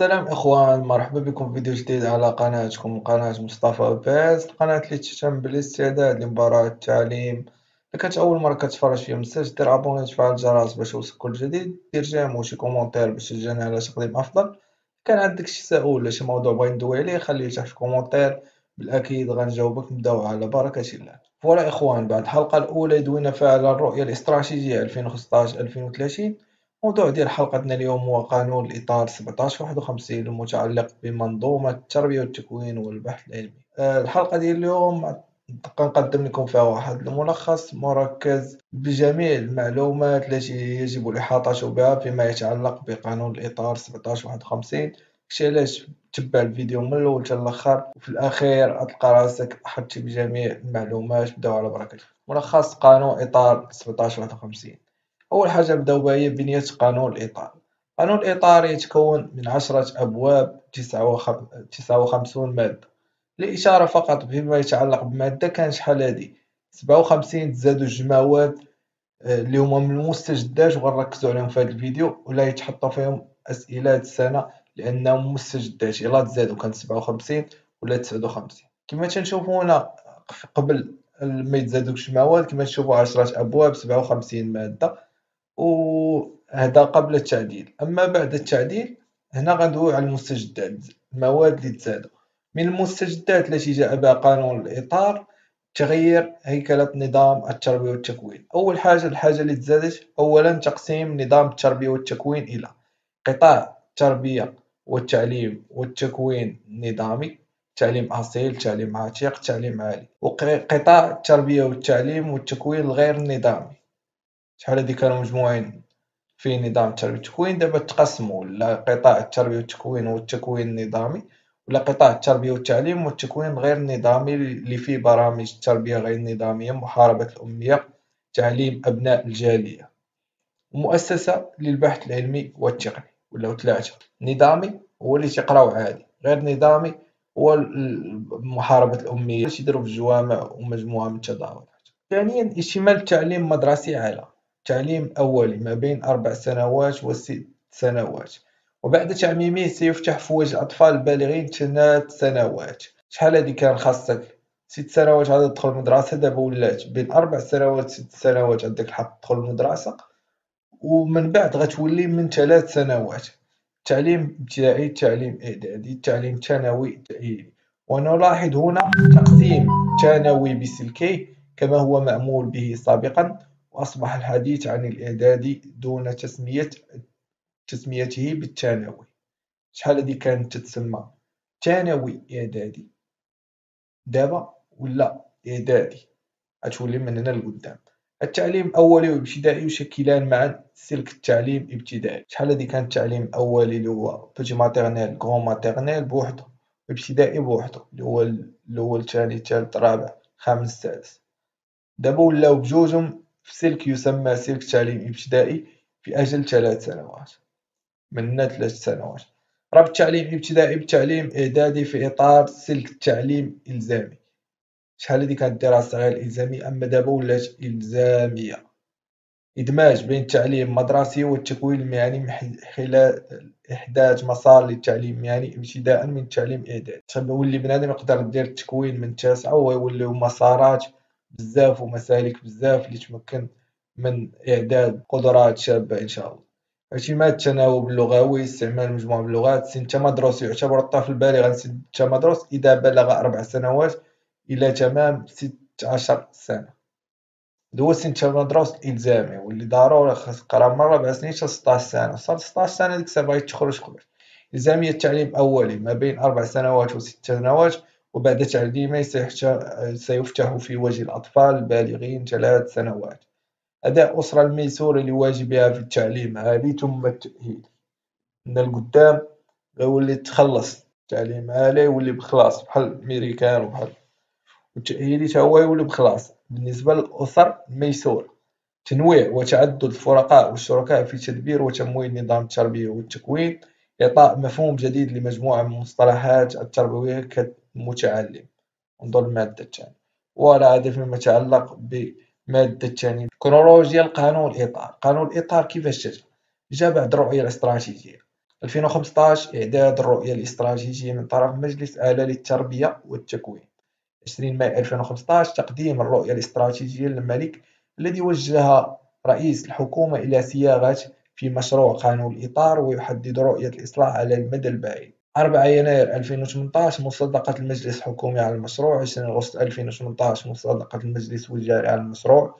السلام اخوان، مرحبا بكم في فيديو جديد على قناتكم، قناة مصطفى باز، القناة اللي تهتم بالاستعداد لمباراة التعليم. اللي كانت اول مرة كتفرج فيها مستاش دير ابوني وتفعل الجرس باش يوصلك كل جديد، دير جيم وشي كومونتير باش تشجعني على تقديم افضل. كان عندك شي تساؤل ولا شي موضوع بغي ندوي عليه خليه تحت في الكومونتير، بالاكيد غنجاوبك. نبداو على بركة الله. فوالا اخوان، بعد الحلقة الاولى دوينا فيها على الرؤية الاستراتيجية 2015-2030. موضوع ديال حلقتنا اليوم هو قانون الاطار 17.51 المتعلق بمنظومه التربيه والتكوين والبحث العلمي. الحلقه ديال اليوم كنقدم لكم فيها واحد الملخص مركز بجميع المعلومات التي يجب الاحاطه بها فيما يتعلق بقانون الاطار 17.51. كشي علاش تبع الفيديو من الاول حتى الاخر، وفي الاخير غتلقى راسك حطيتي بجميع المعلومات. بداو على بركه الله. ملخص قانون اطار 17.51. أول حاجة نبداو بها هي بنية قانون الإطار. قانون الإطار يتكون من 10 أبواب 59 مادة. للإشارة فقط فيما يتعلق بمادة، كان شحال هادي 57 تزادو الجماوات اللي هما من المستجدات، وغنركزو عليهم في هاد الفيديو ولا يتحطو فيهم أسئلة هاد السنة لأنهم مستجدات، إلا تزادو كانت 57 ولا 59. كما تنشوفو هنا قبل ما يتزادوك الجماوات، كما تشوفو 10 أبواب 57 مادة، وهذا قبل التعديل. اما بعد التعديل هنا غندويو على المستجدات، المواد اللي تزادوا. من المستجدات التي جاء بها قانون الاطار تغيير هيكله نظام التربيه والتكوين. اول حاجه اللي تزادت، اولا تقسيم نظام التربيه والتكوين الى قطاع التربيه والتعليم والتكوين النظامي، تعليم اصيل، تعليم عتيق، تعليم عالي، وقطاع التربيه والتعليم والتكوين الغير النظامي. شحال هادي كانوا مجموعين في نظام التربية والتكوين، دابا تقسموا لقطاع التربية والتكوين والتكوين النظامي، ولا قطاع التربية والتعليم والتكوين غير النظامي اللي فيه برامج التربية غير النظامية، محاربة الأمية، تعليم أبناء الجالية، ومؤسسة للبحث العلمي والتقني. ولاو 3. نظامي هو اللي تيقراو عادي، غير نظامي هو محاربة الأمية اللي تيديرو في الجوامع ومجموعة من التظاهرات. ثانيا اشتمال التعليم المدرسي على تعليم أولي ما بين 4 سنوات و6 سنوات، وبعد تعميمه سيفتح في وجه الأطفال البالغين 3 سنوات. شحال هادي كان خاصك 6 سنوات عاد تدخل المدرسة، دابا ولات بين 4 سنوات و6 سنوات عندك الحق تدخل المدرسة، ومن بعد غتولي من 3 سنوات تعليم ابتدائي، تعليم إعدادي، تعليم ثانوي تأهيلي. ونلاحظ هنا تقسيم ثانوي بسلكيه كما هو مأمول به سابقا، وأصبح الحديث عن الإعدادي دون تسميته بالثانوي. شحال هادي كانت تتسمى ثانوي إعدادي، دابا ولا إعدادي، غتولي من هنا لقدام. التعليم الأولي والابتدائي يشكلان معا سلك التعليم الابتدائي. شحال هادي كان التعليم الأولي اللي هو بيتي ماتيرنيل كغون ماتيرنيل بوحدو، الابتدائي بوحدو اللي هو الأول الثاني الثالث الرابع الخامس السادس، دابا ولاو بجوجهم في سلك يسمى سلك تعليم ابتدائي في أجل 3 سنوات، من 3 سنوات. ربط التعليم الابتدائي بالتعليم إعدادي في إطار سلك التعليم الإلزامي. شحال هادي كانت دراسة غير إلزامية، أما دابا ولات إلزامية. إدماج بين التعليم المدرسي والتكوين المهني من خلال إحداث مسار للتعليم المهني ابتداء من التعليم الإعدادي. تولي بنادم يقدر يدير التكوين من 9 ويوليو مسارات بزاف ومسالك بزاف اللي تمكن من إعداد قدرات شابة إن شاء الله. اعتماد التناوب اللغوي، استعمال مجموعة من اللغات. سن تمدرس، يعتبر الطفل بالغا سن تمدرس إذا بلغ 4 سنوات إلى تمام 16 سنة. هذا هو سن تمدرس الإلزامي، واللي ضروري خاص تقرا من 4 سنين حتى 16 سنة، وصل 16 سنة ديك الساعة باغي تخرج قبل. إلزامية التعليم أولي ما بين 4 سنوات و6 سنوات، وبعد تعليمه سيفتح في وجه الأطفال البالغين 3 سنوات. أداء أسرة الميسورة لواجبها في التعليم عالي ثم التأهيل. من القدام غيولي تخلص تعليم عالي يولي بخلاص بحال الأمريكان وبحال، والتأهيلي تا هو يولي بخلاص. بالنسبة للأسر الميسورة، تنويع وتعدد الفرقاء والشركاء في تدبير وتمويل نظام التربية والتكوين، إعطاء مفهوم جديد لمجموعة من المصطلحات التربوية متعلم. انظر المادة الثانية. ولا هذا فيما يتعلق بمادة الثانية. كرونولوجيا القانون الإطار. قانون الإطار كيفاش جا بعد الرؤية الاستراتيجية. 2015 إعداد الرؤية الاستراتيجية من طرف مجلس الاعلى للتربيه والتكوين. 20 ماي 2015 تقديم الرؤية الاستراتيجية للملك الذي وجه رئيس الحكومة إلى صياغة في مشروع قانون الإطار ويحدد رؤية الإصلاح على المدى البعيد. 4 يناير 2018 مصادقة المجلس الحكومي على المشروع. 20 أغسطس 2018 مصادقة المجلس الوزاري على المشروع.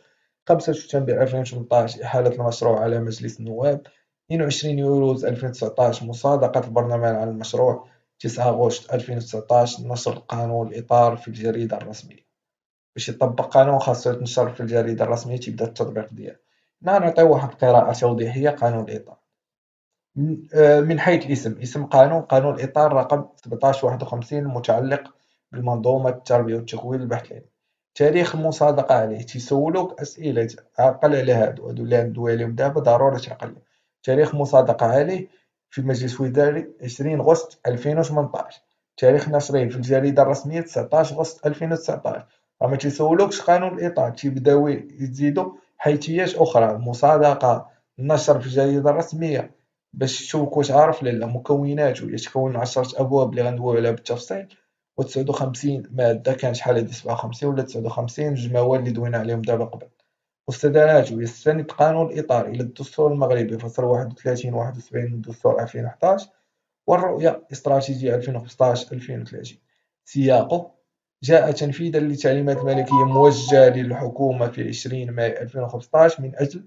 5 سبتمبر 2018 إحالة المشروع على مجلس النواب. 22 يوليوز 2019 مصادقة البرلمان على المشروع. 9 أغسطس 2019 نشر قانون الإطار في الجريدة الرسمية. باش يطبق قانون خاصو يتنشر في الجريدة الرسمية، تبدا التطبيق ديالو. نعطي واحد القراءة توضيحية. قانون الإطار من حيث الاسم، اسم قانون الإطار رقم 1751 متعلق بالمنظومة التربية والتكوين البحث العلمي. تاريخ المصادقة عليه، تيسولوك أسئلة عقل على هادو اللي عندو عليهم دابا ضروري تعقل. تاريخ المصادقة عليه في المجلس الوزاري 20 أغسطس 2018. تاريخ نشره في الجريدة الرسمية 19 أغسطس 2019. راه ما تيسولوكش قانون الإطار، تيبداو يزيدو حيثيات أخرى، مصادقة، النشر في الجريدة الرسمية باش تشوف واش عارف لا مكوناته، يتكون 10 أبواب اللي غندويو عليها بالتفصيل، و 59 مادة، كان شحال هادي 57 ولا 59 الجماول اللي دوينا عليهم دابا قبل. مستنداته، يستند قانون الإطار إلى الدستور المغربي فصل 31 و 71 من الدستور 2011 والرؤية الاستراتيجية 2015-2030. سياقه جاء تنفيذا لتعليمات ملكية موجهة للحكومة في 20 ماي 2015 من أجل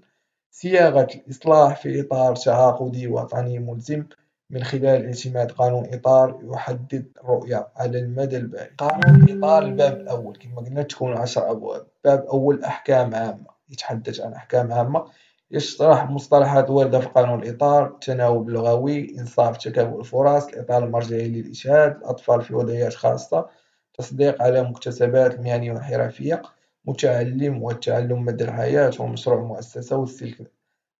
صياغة الإصلاح في إطار تعاقدي وطني ملزم من خلال اعتماد قانون إطار يحدد الرؤية على المدى البعيد. قانون الإطار الباب الأول كما قلنا تكون 10 أبواب. باب أول أحكام عامة، يتحدث عن أحكام عامة، يشرح مصطلحات واردة في قانون الإطار، التناوب اللغوي، إنصاف تكافؤ الفرص، الإطار المرجعي للإشهاد، الأطفال في وضعيات خاصة، تصديق على مكتسبات المهنية والحرفية، متعلم والتعلم مدى الحياة، ومشروع مؤسسة والسلك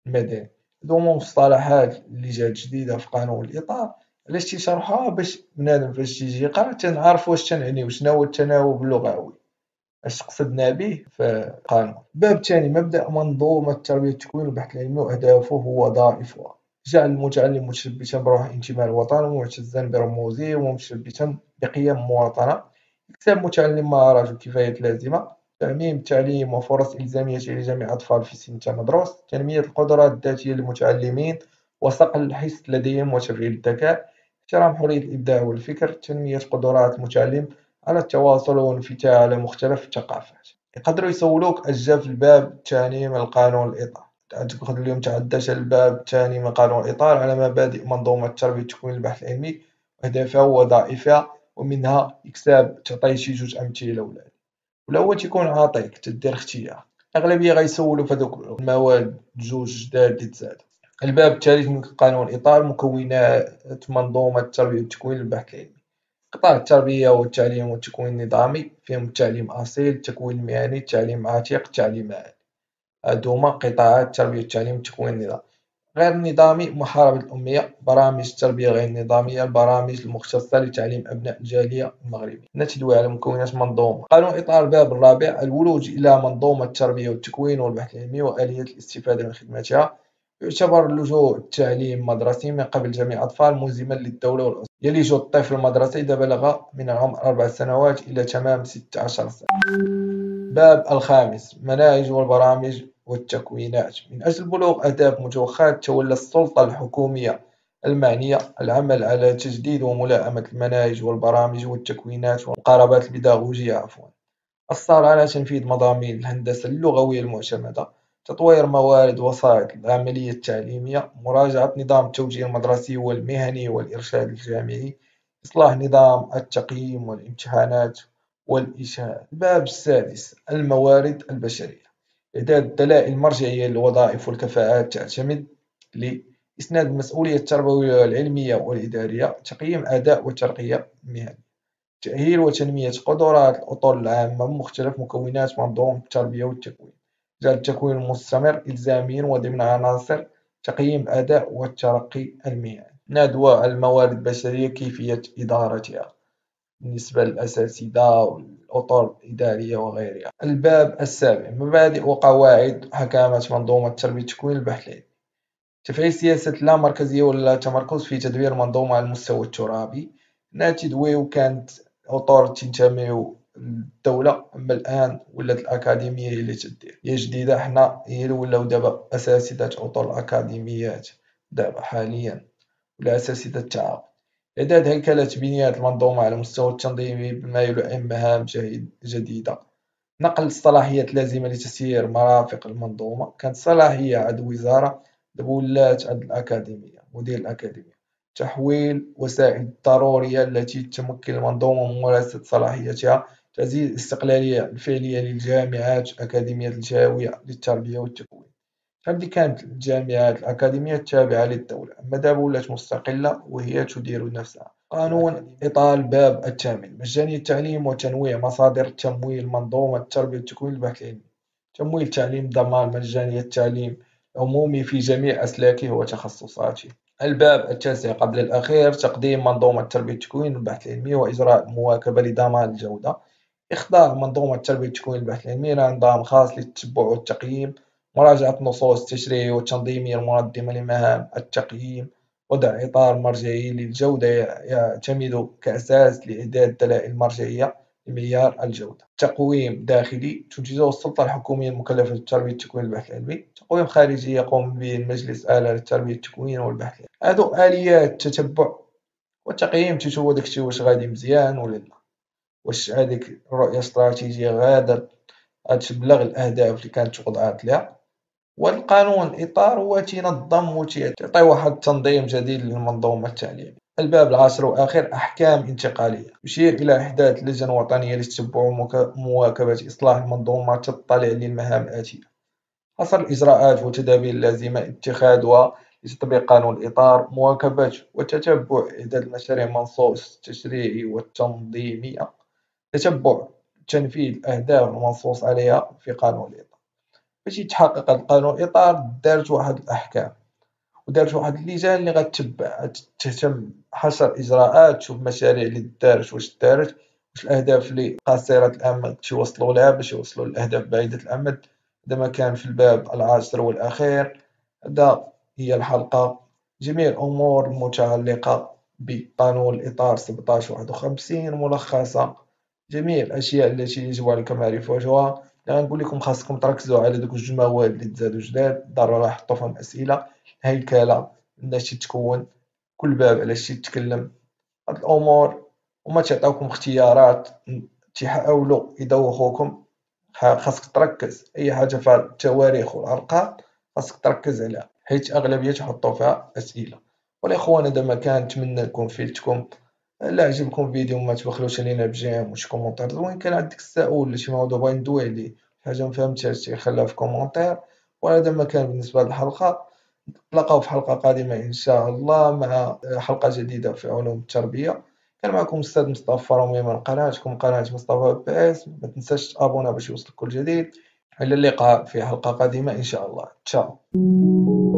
المدني. هادو هما مصطلحات اللي جات جديدة في قانون الإطار. علاش تيشرحوها؟ باش بنادم فاش تيجي يقرا تنعرف واش تنعنيو، شنو هو التناوب اللغوي، اش قصدنا به في القانون. الباب الثاني، مبدأ منظومة التربية والتكوين والبحث العلمي وأهدافه ووظائفها. جعل المتعلم متشبتا بروح انتماء الوطن ومعتزا برموزه ومتشبتا بقيم مواطنة. اكتساب متعلم مهارات وكفايات لازمة، تعميم التعليم وفرص إلزامية لجميع الأطفال في سن المدروس، تنمية القدرات الذاتية للمتعلمين وصقل الحس لديهم وتفعيل الذكاء، احترام حرية الإبداع والفكر، تنمية قدرات المتعلم على التواصل والانفتاح على مختلف الثقافات. يقدروا يسولوك أجا في الباب الثاني من القانون الإطار. تقدر اليوم تعداش الباب الثاني من قانون الإطار على مبادئ منظومة التربية والتكوين البحث العلمي، أهدافها ووظائفها، ومنها إكساب. تعطي شي جوج أمثلة ولاد، والأول تيكون عاطيك تدير اختيار. أغلبية غيسولو في هذوك المواد جوج جداد اللي تزادو. الباب الثالث من قانون الإطار، مكونات منظومة التربية والتكوين البحث العلمي. قطاع التربية والتعليم والتكوين النظامي فيهم التعليم أصيل، التكوين المهني، التعليم عتيق، التعليم عالي. هادو هما قطاعات التربية والتعليم والتكوين النظامي. غير النظامي، محاربة الأمية، برامج التربية غير النظامية، البرامج المختصة لتعليم أبناء الجالية المغربية. نتدوي على مكونات منظومة. قانون إطار الباب الرابع، الولوج إلى منظومة التربية والتكوين والبحث العلمي وآلية الاستفادة من خدمتها. يعتبر اللجوء التعليم المدرسي من قبل جميع الأطفال ملزما للدولة والأسرة. يلج الطفل المدرسي إذا بلغ من العمر 4 سنوات إلى تمام 16 سنة. باب الخامس، مناهج والبرامج والتكوينات. من أجل بلوغ أهداف متوخاة تولى السلطة الحكومية المعنية العمل على تجديد وملائمة المناهج والبرامج والتكوينات والمقاربات البيداغوجية الصار على تنفيذ مضامين الهندسة اللغوية المعتمدة، تطوير موارد وسائط العملية التعليمية، مراجعة نظام التوجيه المدرسي والمهني والإرشاد الجامعي، إصلاح نظام التقييم والامتحانات والإشهاد. الباب السادس، الموارد البشرية. إعداد الدلائل المرجعية للوظائف والكفاءات تعتمد لإسناد المسؤولية التربوية والعلمية والإدارية، تقييم أداء وترقية مهنية، تأهيل وتنمية قدرات الأطر العامة من مختلف مكونات منظومة التربية والتكوين، جعل التكوين المستمر إلزاميا وضمن عناصر تقييم أداء والترقي المهني. ندوة على الموارد البشرية، كيفية إدارتها بالنسبة للأساتذة والأطر الإدارية وغيرها. الباب السابع، مبادئ وقواعد حكامة منظومة التربية والتكوين البحث العلمي. تفعيل سياسة اللامركزية والتمركز في تدوير منظومة على المستوى الترابي. ناتدوي وكانت أطار تنتمي الدولة، أما الآن ولات الأكاديمية هي اللي تدير، هي جديدة، حنا هي اللي ولاو دابا أساتذة أطر الأكاديميات دابا حاليا ولا أساتذة التعاقد. إعداد هيكلة بنيات المنظومة على المستوى التنظيمي بما يلائم مهام جديدة. نقل الصلاحيات اللازمة لتسيير مرافق المنظومة، كانت صلاحية عند وزارة دابا ولات عند الأكاديمية، مدير الأكاديمية. تحويل وسائل الضرورية التي تمكن المنظومة من ممارسة صلاحيتها، تعزيز الاستقلالية الفعلية للجامعات الأكاديميات الجاوية للتربية والتكوين. هذه كانت الجامعات الأكاديمية التابعة للدولة، أما دابا ولات مستقلة وهي تدير نفسها. قانون إطار باب الثامن، مجانية التعليم وتنويع مصادر التمويل، منظومة التربية والتكوين البحث العلمي. تمويل التعليم، ضمان مجانية التعليم العمومي في جميع أسلاكه وتخصصاته. الباب التاسع قبل الأخير، تقديم منظومة التربية والتكوين والبحث العلمي وإجراء مواكبة لضمان الجودة. إخضاع منظومة التربية والتكوين والبحث العلمي إلى نظام خاص للتتبع والتقييم، مراجعة النصوص التشريعية والتنظيمية المنظمة لمهام التقييم، وضع إطار مرجعي للجودة يعتمد كأساس لإعداد دلائل المرجعية لمعيار الجودة. تقويم داخلي تنتجه السلطة الحكومية المكلفة بالتربية والتكوين والبحث العلمي. تقويم خارجي يقوم به المجلس الاعلى للتربية والتكوين والبحث العلمي. هادو آليات تتبع والتقييم، تشوف داكشي واش غادي مزيان ولا لا، واش هذيك الرؤية الاستراتيجية غادا تبلغ الأهداف اللي كانت وضعات لها. والقانون إطار هو تنظم وتعطي واحد التنظيم جديد للمنظومة التعليمية. الباب العاشر وآخر، أحكام انتقالية، يشير إلى إحداث لجنة وطنية للتتبع ومواكبة إصلاح المنظومة تطلع للمهام الآتية. حصر الإجراءات والتدابير اللازمة اتخاذها لتطبيق قانون الإطار، مواكبة وتتبع إعداد المشاريع المنصوص التشريعي والتنظيمية، تتبع تنفيذ الأهداف المنصوص عليها في قانون الإطار. باش يتحقق القانون الإطار دارت واحد الأحكام ودارت واحد اللجان اللي غتتبع، تهتم حصر اجراءات، تشوف المشاريع اللي دارت واش دارت، واش الاهداف اللي قصيره الامد توصلوا لها باش يوصلوا للاهداف بعيده الامد. هذا ما كان في الباب العاشر والاخير. هذا هي الحلقه، جميع الامور المتعلقه بقانون الاطار 1751 ملخصه، جميع الاشياء التي يجب عليكم معرفتها. غنقول لكم خاصكم تركزوا على دوك جوج مواد اللي تزادوا جداد، ضروري حطوا فيهم اسئله. هيكله الناس تتكون، كل باب على شي يتكلم، هاد الامور، وما تعطيوكم اختيارات تحاولوا يدوخوكم. خاصك تركز اي حاجه في التواريخ والارقام خاصك تركز عليها، حيت اغلبيه تحطوا فيها اسئله. والاخوان هذا ما كان، نتمنى يكون فيدتكم. الا عجبكم الفيديو ما تبخلوش علينا بجيم وشي كومونتير زوين. كان عندك السؤال ولا شي موضوع بغا ندوي عليه، حاجه ما فهمتهاش خليها في كومونتير. وهذا ما كان بالنسبه للحلقه، نتلاقاو في حلقة قادمة إن شاء الله مع حلقة جديدة في علوم التربية. كان معكم الأستاذ مصطفى رومي من قناتكم قناة مصطفى باز. ما تنساش تابونا باش يوصلك كل جديد. إلى اللقاء في حلقة قادمة إن شاء الله. تشاو.